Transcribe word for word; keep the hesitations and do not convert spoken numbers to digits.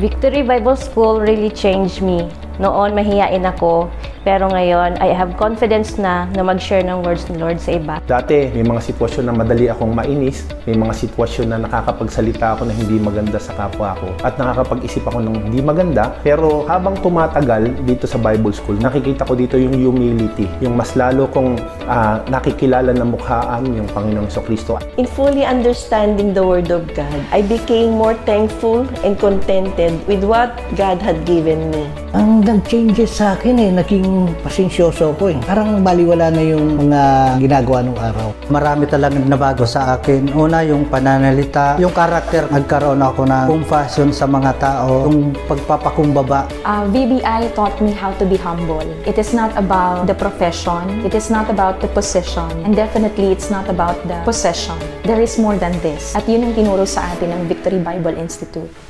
Victory Bible School really changed me. Noon, mahihain ako, pero ngayon, I have confidence na na mag-share ng words ni Lord sa iba. Dati, may mga sitwasyon na madali akong mainis, may mga sitwasyon na nakakapagsalita ako na hindi maganda sa kapwa ko, at nakakapag-isip ako ng hindi maganda, pero habang tumatagal dito sa Bible School, nakikita ko dito yung humility, yung mas lalo kong uh, nakikilala na mukhaan yung Panginoong Jesucristo. In fully understanding the Word of God, I became more thankful and contented with what God had given me. Ang nag-changes sa akin eh, naging pasensyoso ko eh. Parang baliwala na yung mga ginagawa ng araw. Marami talagang nabago sa akin. Una, yung pananalita, yung karakter. Nagkaroon ako ng compassion sa mga tao, yung pagpapakumbaba. Uh, V B I taught me how to be humble. It is not about the profession, it is not about the position, and definitely it's not about the possession. There is more than this. At yun ang tinuro sa atin ng Victory Bible Institute.